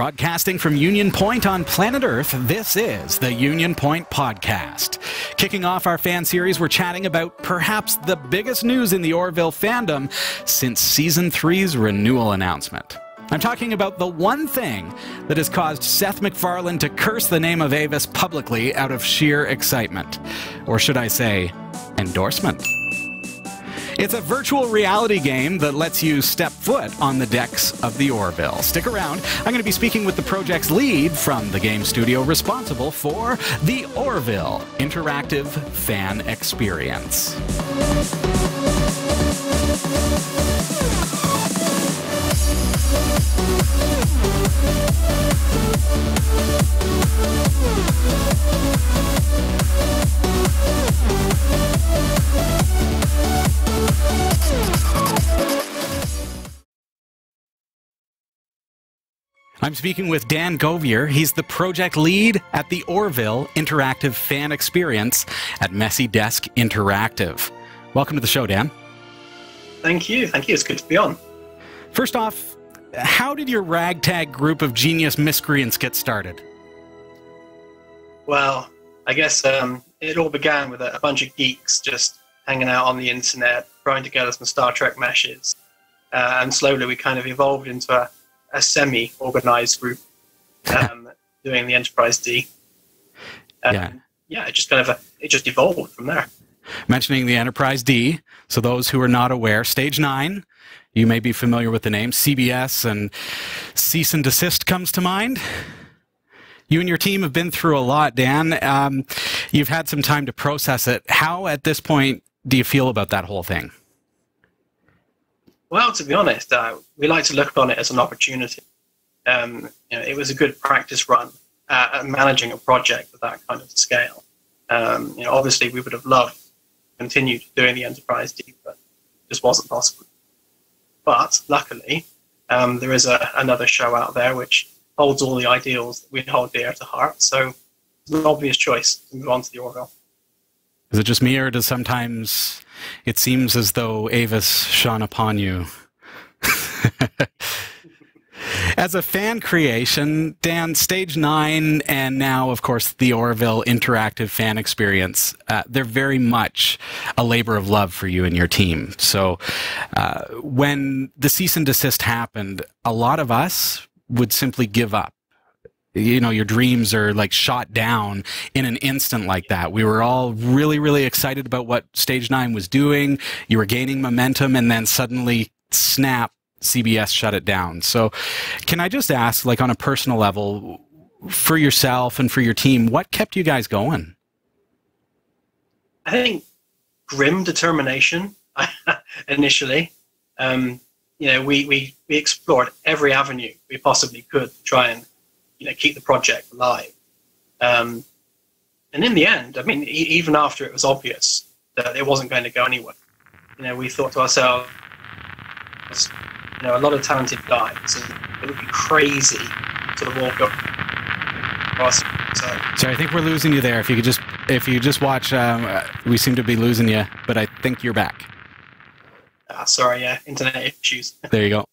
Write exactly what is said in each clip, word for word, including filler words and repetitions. Broadcasting from Union Point on planet Earth, this is the Union Point Podcast. Kicking off our fan series, we're chatting about perhaps the biggest news in the Orville fandom since Season three's renewal announcement. I'm talking about the one thing that has caused Seth MacFarlane to curse the name of Avis publicly out of sheer excitement. Or should I say, endorsement. It's a virtual reality game that lets you step foot on the decks of the Orville. Stick around. I'm going to be speaking with the project's lead from the game studio responsible for the Orville Interactive Fan Experience. I'm speaking with Dan Govier. He's the project lead at the Orville Interactive Fan Experience at Messy Desk Interactive. Welcome to the show, Dan. Thank you. Thank you. It's good to be on. First off, how did your ragtag group of genius miscreants get started? Well, I guess um, it all began with a bunch of geeks just hanging out on the internet, trying to gather some Star Trek meshes. Uh, and slowly we kind of evolved into a a semi-organized group um, doing the Enterprise D. Um, yeah, yeah. It just kind of a, it just evolved from there. Mentioning the Enterprise D, so those who are not aware, Stage nine, you may be familiar with the name. C B S and Cease and Desist comes to mind. You and your team have been through a lot, Dan. Um, you've had some time to process it. How, at this point, do you feel about that whole thing? Well, to be honest, uh, we like to look on it as an opportunity. Um, you know, it was a good practice run at, at managing a project of that kind of scale. Um, you know, obviously, we would have loved to continue doing the Enterprise D, but it just wasn't possible. But luckily, um, there is a, another show out there which holds all the ideals that we hold dear to heart. So it's an obvious choice to move on to the Orville. Is it just me, or does sometimes it seems as though Avis shone upon you? As a fan creation, Dan, Stage nine and now, of course, the Orville Interactive Fan Experience, uh, they're very much a labor of love for you and your team. So uh, when the cease and desist happened, a lot of us would simply give up. You know, your dreams are like shot down in an instant like that. We were all really, really excited about what Stage nine was doing. You were gaining momentum, and then suddenly, snap, C B S shut it down. So can I just ask, like, on a personal level, for yourself and for your team, what kept you guys going? I think grim determination initially. Um, you know, we, we, we explored every avenue we possibly could to try and you know, keep the project alive. Um, and in the end, I mean, e even after it was obvious that it wasn't going to go anywhere, you know, we thought to ourselves, you know, a lot of talented guys, and it would be crazy to sort of walk up. Sorry, I think we're losing you there. If you could just, if you just watch, um, uh, we seem to be losing you, but I think you're back. Ah, sorry, yeah, internet issues. There you go.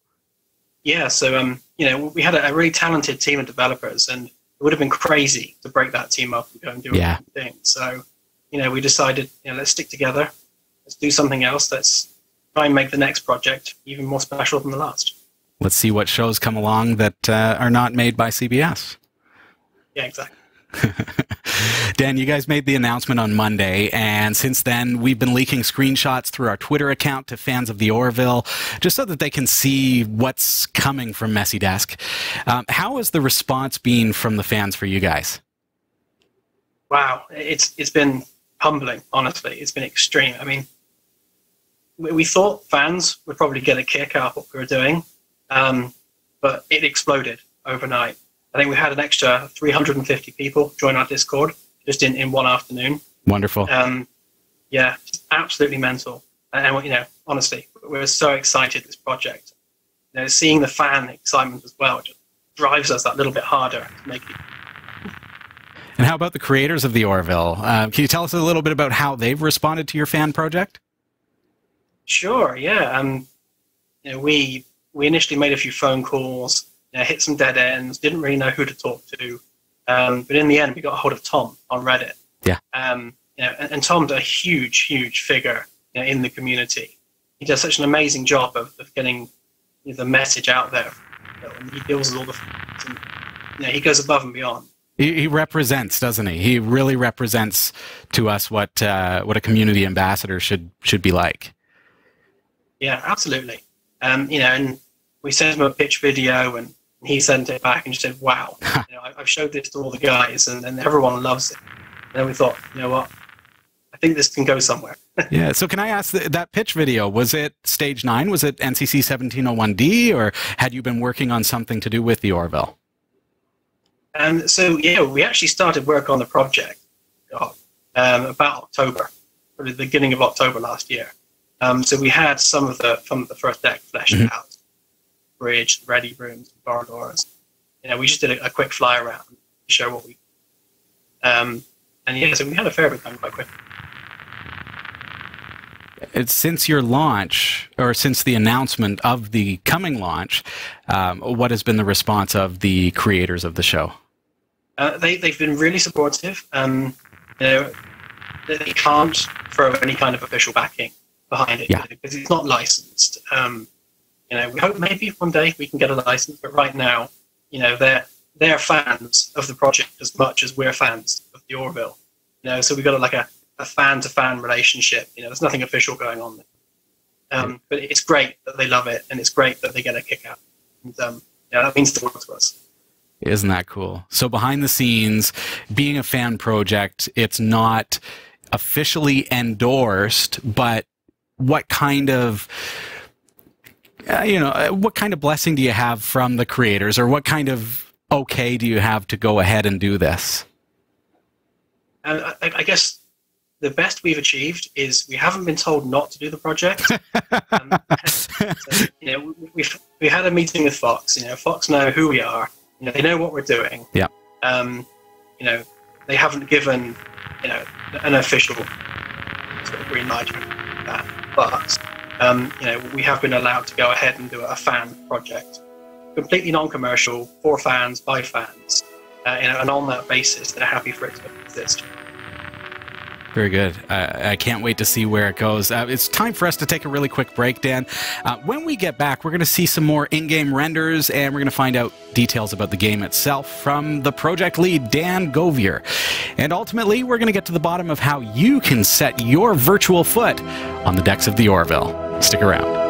Yeah, so, um, you know, we had a, a really talented team of developers, and it would have been crazy to break that team up and go and do yeah. our own thing. So, you know, we decided, you know, let's stick together. Let's do something else. Let's try and make the next project even more special than the last. Let's see what shows come along that uh, are not made by C B S. Yeah, exactly. Dan, you guys made the announcement on Monday, and since then we've been leaking screenshots through our Twitter account to fans of the Orville, just so that they can see what's coming from Messy Desk. Um, how has the response been from the fans for you guys? Wow, it's it's been humbling, honestly. It's been extreme. I mean, we, we thought fans would probably get a kick out of what we were doing, um, but it exploded overnight. I think we had an extra three hundred fifty people join our Discord just in, in one afternoon. Wonderful. Um, yeah, just absolutely mental. And, and, you know, honestly, we're so excited this project. You know, seeing the fan excitement as well just drives us that little bit harder to make it. And how about the creators of the Orville? Uh, can you tell us a little bit about how they've responded to your fan project? Sure, yeah. Um, you know, we, we initially made a few phone calls. you know, hit some dead ends, didn't really know who to talk to. Um, but in the end, we got a hold of Tom on Reddit. Yeah. Um, you know, and, and Tom's a huge, huge figure you know, in the community. He does such an amazing job of, of getting you know, the message out there. And he deals with all the things. And, you know, he goes above and beyond. He, he represents, doesn't he? He really represents to us what uh, what a community ambassador should should be like. Yeah, absolutely. Um, you know, and we sent him a pitch video, and he sent it back and just said, "Wow, you know, I, I've showed this to all the guys, and, and everyone loves it." And then we thought, you know what? I think this can go somewhere. Yeah. So, can I ask th that pitch video? Was it Stage Nine? Was it N C C seventeen oh one D, or had you been working on something to do with the Orville? And um, so, yeah, we actually started work on the project um, about October, or the beginning of October last year. Um, so we had some of the some of the first deck fleshed mm-hmm. out, bridge, ready rooms, corridors. You know, we just did a, a quick fly around to show what we. Um, and yeah, so we had a fair bit done quite quick. It's since your launch, or since the announcement of the coming launch, um, what has been the response of the creators of the show? Uh, they they've been really supportive. Um, you know, they can't throw any kind of official backing behind it, yeah. you know, because it's not licensed. Um, you know, we hope maybe one day we can get a license, but right now, you know, they're they're fans of the project as much as we're fans of the Orville. You know, so we've got like a a fan-to-fan relationship. You know, there's nothing official going on there. Um, but it's great that they love it, and it's great that they get a kick out. And, um, yeah, that means the world to us. Isn't that cool? So behind the scenes, being a fan project, it's not officially endorsed, but what kind of... Uh, you know, what kind of blessing do you have from the creators, or what kind of okay do you have to go ahead and do this? Uh, I, I guess the best we've achieved is we haven't been told not to do the project. um, so, you know, we, we've, we had a meeting with Fox. You know, Fox know who we are. You know, they know what we're doing. Yeah. Um, you know, they haven't given you know an official sort of green light for that, but. Um, you know, we have been allowed to go ahead and do a fan project, completely non-commercial, for fans, by fans, uh, you know, and on that basis, they're happy for it to exist. Very good. Uh, I can't wait to see where it goes. Uh, it's time for us to take a really quick break, Dan. Uh, when we get back, we're going to see some more in-game renders, and we're going to find out details about the game itself from the project lead, Dan Govier. And ultimately, we're going to get to the bottom of how you can set your virtual foot on the decks of the Orville. Stick around.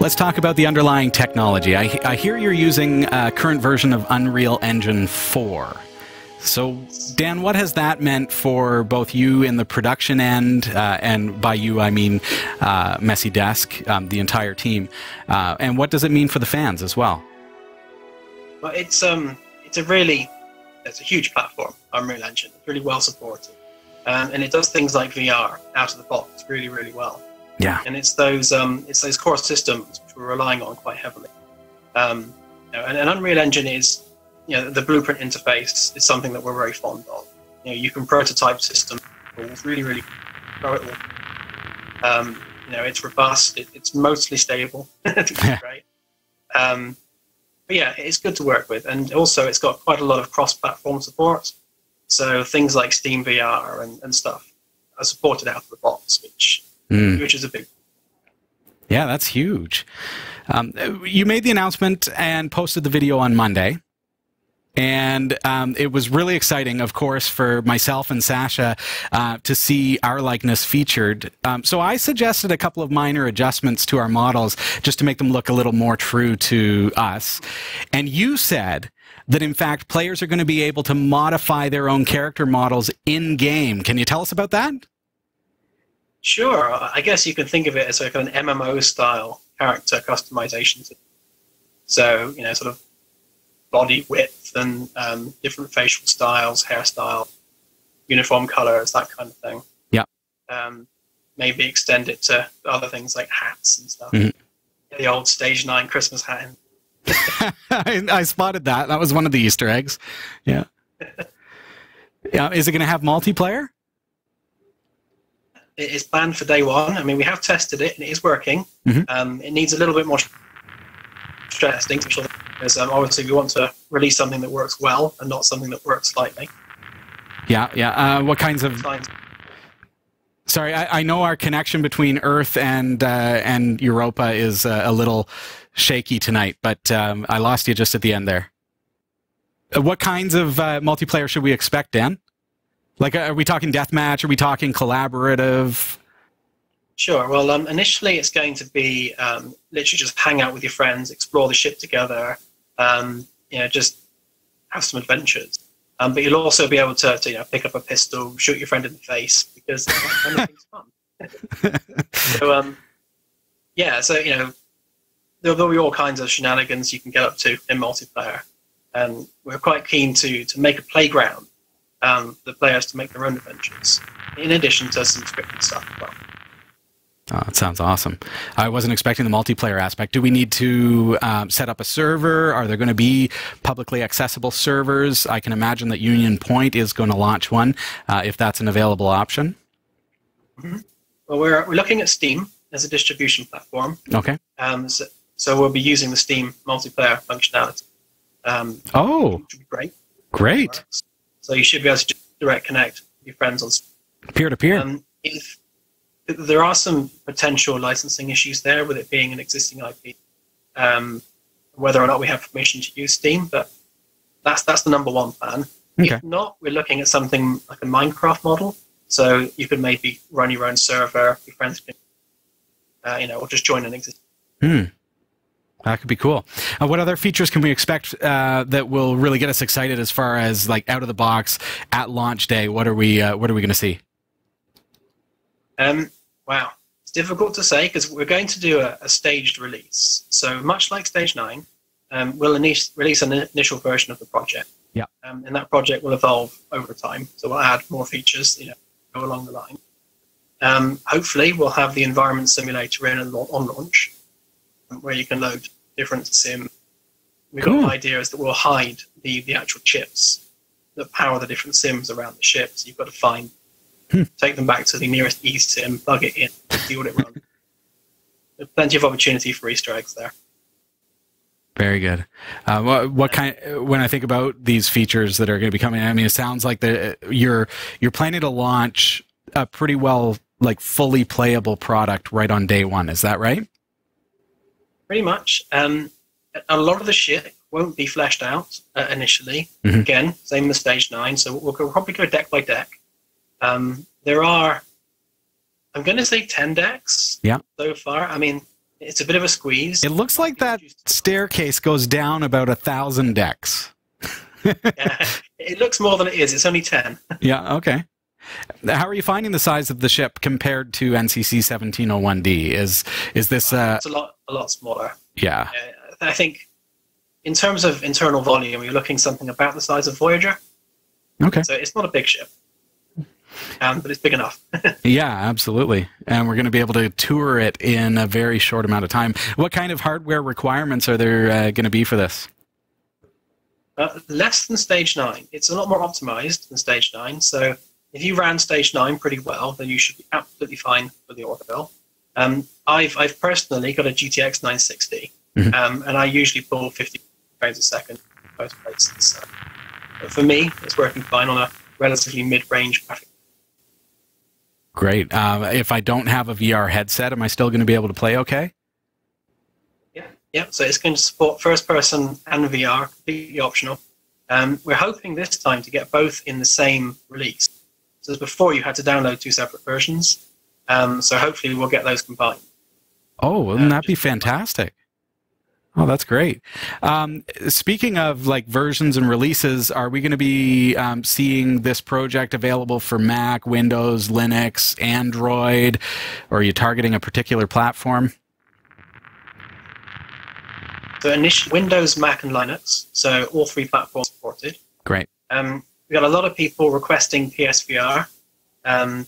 Let's talk about the underlying technology. I, I hear you're using a current version of Unreal Engine four. So, Dan, what has that meant for both you in the production end, uh, and by you I mean uh, Messy Desk, um, the entire team, uh, and what does it mean for the fans as well? Well, it's um, it's a really, it's a huge platform, Unreal Engine. It's really well supported, um, and it does things like V R out of the box really, really well. Yeah, and it's those um, it's those core systems which we're relying on quite heavily. Um, you know, and, and Unreal Engine is, you know, the Blueprint interface is something that we're very fond of. You know, you can prototype systems, really, really, um, you know, it's robust. It, it's mostly stable, yeah. Right? Um, but yeah, it's good to work with, and also it's got quite a lot of cross-platform support. So things like Steam V R and, and stuff are supported out of the box, which. Mm. Which is a big. Yeah, that's huge. Um, you made the announcement and posted the video on Monday. And um, it was really exciting, of course, for myself and Sasha uh, to see our likeness featured. Um, so I suggested a couple of minor adjustments to our models just to make them look a little more true to us. And you said that, in fact, players are going to be able to modify their own character models in-game. Can you tell us about that? Sure, I guess you can think of it as a kind of M M O style character customization. So, you know, sort of body width and um, different facial styles, hairstyle, uniform colors, that kind of thing. Yeah. Um, maybe extend it to other things like hats and stuff. Mm-hmm. The old Stage nine Christmas hat. I, I spotted that. That was one of the Easter eggs. Yeah. Yeah. Is it going to have multiplayer? It is planned for day one. I mean, we have tested it, and it is working. Mm-hmm. um, it needs a little bit more stress, because um, obviously we want to release something that works well and not something that works slightly. Yeah, yeah. Uh, what kinds of... Sorry, I, I know our connection between Earth and, uh, and Europa is uh, a little shaky tonight, but um, I lost you just at the end there. Uh, what kinds of uh, multiplayer should we expect, Dan? Like, are we talking deathmatch? Are we talking collaborative? Sure. Well, um, initially it's going to be um, literally just hang out with your friends, explore the ship together, um, you know, just have some adventures. Um, but you'll also be able to, to, you know, pick up a pistol, shoot your friend in the face, because that kind of thing's fun. So, um, yeah, so, you know, there'll be all kinds of shenanigans you can get up to in multiplayer. And we're quite keen to, to make a playground. Um, the players to make their own adventures, in addition to some scripted stuff as well. Oh, that sounds awesome. I wasn't expecting the multiplayer aspect. Do we need to um, set up a server? Are there going to be publicly accessible servers? I can imagine that Union Point is going to launch one, uh, if that's an available option. Mm-hmm. Well, we're, we're looking at Steam as a distribution platform. Okay. Um, so, so we'll be using the Steam multiplayer functionality. Um, oh, which would be great. Great. So you should be able to direct connect with your friends on peer-to-peer. -peer. Um, if, if there are some potential licensing issues there with it being an existing I P, um, whether or not we have permission to use Steam, but that's that's the number one plan. Okay. If not, we're looking at something like a Minecraft model, so you could maybe run your own server, your friends can, uh, you know, or just join an existing. Hmm. That could be cool. Uh, what other features can we expect uh, that will really get us excited as far as like out of the box at launch day? What are we uh, What are we going to see? Um, wow, it's difficult to say because we're going to do a, a staged release. So much like Stage nine, um, we'll release an initial version of the project. Yeah. Um, and that project will evolve over time. So we'll add more features, you know, go along the line. Um, hopefully, we'll have the environment simulator in on launch, where you can load different sim. We've cool. got an idea is that we'll hide the, the actual chips that power the different sims around the ship. So you've got to find, hmm. take them back to the nearest eSIM, plug it in, see what it runs. There's plenty of opportunity for Easter eggs there. Very good. Uh, what, what kind? When I think about these features that are going to be coming, I mean, it sounds like the you're you're planning to launch a pretty well like fully playable product right on day one. Is that right? Pretty much. Um, a lot of the shit won't be fleshed out uh, initially. Mm-hmm. Again, same as Stage nine, so we'll probably go deck by deck. Um, there are, I'm going to say ten decks yeah. so far. I mean, it's a bit of a squeeze. It looks like that staircase goes down about a thousand decks. Yeah, it looks more than it is. It's only ten. Yeah, okay. How are you finding the size of the ship compared to N C C seventeen oh one D? Is is this uh, it's a lot a lot smaller? Yeah, uh, I think in terms of internal volume, you're looking something about the size of Voyager. Okay, so it's not a big ship, um, but it's big enough. Yeah, absolutely, and we're going to be able to tour it in a very short amount of time. What kind of hardware requirements are there uh, going to be for this? Uh, less than Stage nine. It's a lot more optimized than Stage nine, so. If you ran Stage nine pretty well, then you should be absolutely fine for the Orville. Um, I've, I've personally got a G T X nine sixty, mm-hmm. um, and I usually pull fifty frames a second in most places. So. But for me, it's working fine on a relatively mid-range graphic. Great. Uh, if I don't have a V R headset, am I still going to be able to play okay? Yeah, yeah. So it's going to support first-person and V R, completely optional. Um, we're hoping this time to get both in the same release. So as before, you had to download two separate versions. Um, so hopefully we'll get those combined. Oh, wouldn't that be fantastic? Oh, that's great. Um, speaking of like versions and releases, are we going to be um, seeing this project available for Mac, Windows, Linux, Android, or are you targeting a particular platform? So initial Windows, Mac, and Linux. So all three platforms supported. Great. Um, we got a lot of people requesting P S V R. Um,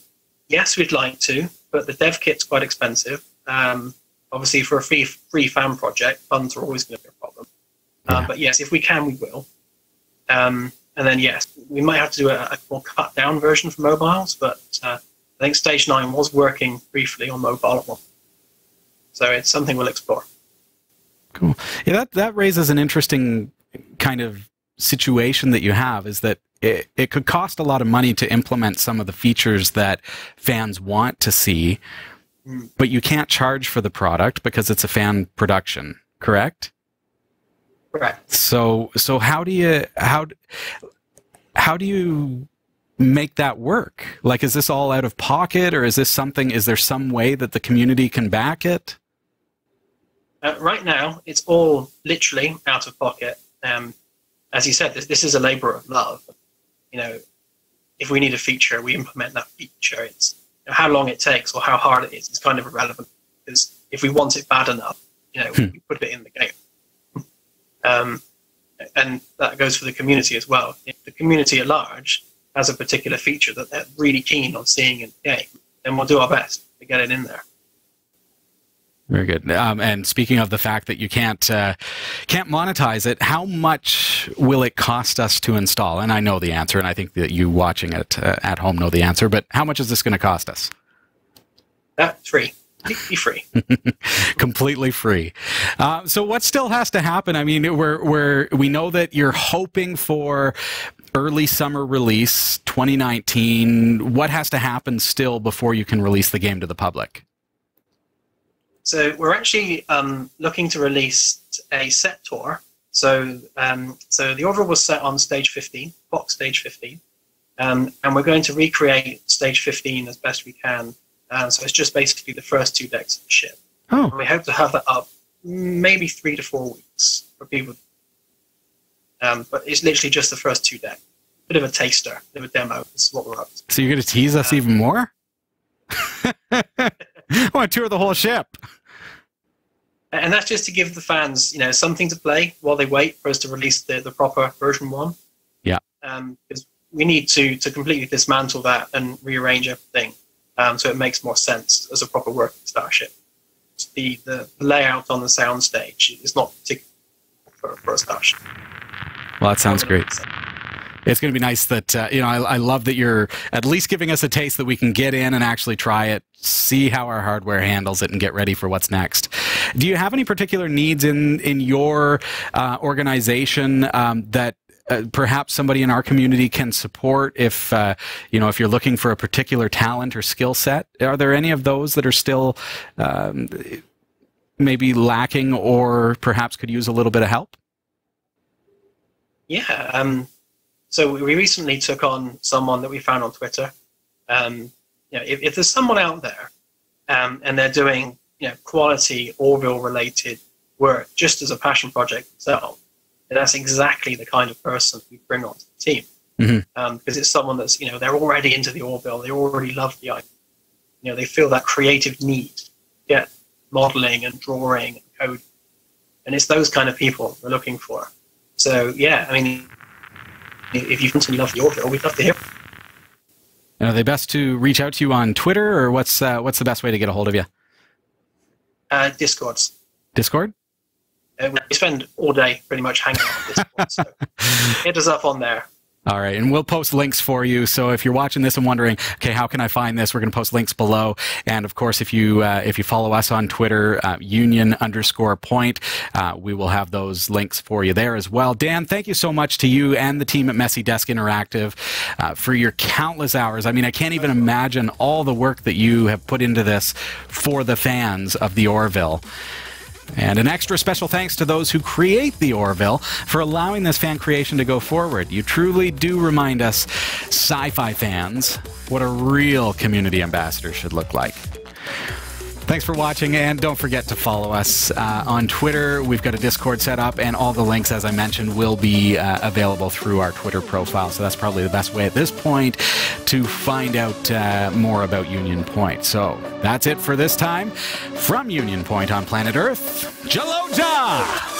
yes, we'd like to, but the dev kit's quite expensive. Um, obviously, for a free free fan project, funds are always going to be a problem. Yeah. Um, but yes, if we can, we will. Um, and then yes, we might have to do a, a more cut down version for mobiles, but uh, I think Stage nine was working briefly on mobile at one. So it's something we'll explore. Cool. Yeah, that, that raises an interesting kind of situation that you have, is that it, it could cost a lot of money to implement some of the features that fans want to see, mm. but you can't charge for the product because it's a fan production, correct? Correct. So, so how do you, how, how do you make that work? Like, is this all out of pocket, or is this something, is there some way that the community can back it? Uh, right now, it's all literally out of pocket. Um, as you said, this, this is a labor of love. You know, if we need a feature, we implement that feature. It's, you know, how long it takes or how hard it is is kind of irrelevant, because if we want it bad enough, you know, hmm. we put it in the game. Um, and that goes for the community as well. If the community at large has a particular feature that they're really keen on seeing in the game, then we'll do our best to get it in there. Very good. Um, and speaking of the fact that you can't uh, can't monetize it, how much will it cost us to install? And I know the answer, and I think that you watching it uh, at home know the answer. But how much is this going to cost us? That's free. Completely free. Completely free. Uh, so what still has to happen? I mean, we're we're we know that you're hoping for early summer release twenty nineteen. What has to happen still before you can release the game to the public? So we're actually um, looking to release a set tour. So um, so the Orville was set on Stage fifteen, box Stage fifteen, um, and we're going to recreate Stage fifteen as best we can. Uh, so it's just basically the first two decks of the ship. Oh. And we hope to have that up maybe three to four weeks for people. Um, but it's literally just the first two decks. Bit of a taster, bit of a demo. This is what we're up to. So you're going to tease us um, even more? I want to tour the whole ship. And that's just to give the fans, you know, something to play while they wait for us to release the, the proper version one. Yeah. Um, because we need to, to completely dismantle that and rearrange everything um, so it makes more sense as a proper working starship. The, the layout on the soundstage is not particular for, for a starship. Well, that sounds great. It's going to be nice that, uh, you know, I, I love that you're at least giving us a taste that we can get in and actually try it, see how our hardware handles it, and get ready for what's next. Do you have any particular needs in, in your uh, organization um, that uh, perhaps somebody in our community can support if, uh, you know, if you're looking for a particular talent or skill set? Are there any of those that are still um, maybe lacking or perhaps could use a little bit of help? Yeah, um... So we recently took on someone that we found on Twitter. Um, you know, if, if there's someone out there um, and they're doing, you know, quality Orville-related work just as a passion project itself, then that's exactly the kind of person we bring onto the team. Mm-hmm. um, because it's someone that's, you know, they're already into the Orville. They already love the idea. You know, they feel that creative need to get modeling and drawing and coding. And it's those kind of people we're looking for. So, yeah, I mean... if you continue to love the Orville, we'd love to hear. And are they best to reach out to you on Twitter, or what's uh, what's the best way to get a hold of you? Uh, Discords. Discord? Uh, we spend all day pretty much hanging out on Discord, so hit us up on there. All right, and we'll post links for you. So if you're watching this and wondering, okay, how can I find this? We're going to post links below. And of course, if you uh, if you follow us on Twitter, uh, Union underscore Point, uh, we will have those links for you there as well. Dan, thank you so much to you and the team at Messy Desk Interactive uh, for your countless hours. I mean, I can't even imagine all the work that you have put into this for the fans of the Orville. And an extra special thanks to those who create the Orville for allowing this fan creation to go forward. You truly do remind us, sci-fi fans, what a real community ambassador should look like. Thanks for watching, and don't forget to follow us uh, on Twitter. We've got a Discord set up, and all the links, as I mentioned, will be uh, available through our Twitter profile, so that's probably the best way at this point to find out uh, more about Union Point. So that's it for this time. From Union Point on planet Earth, Jalota!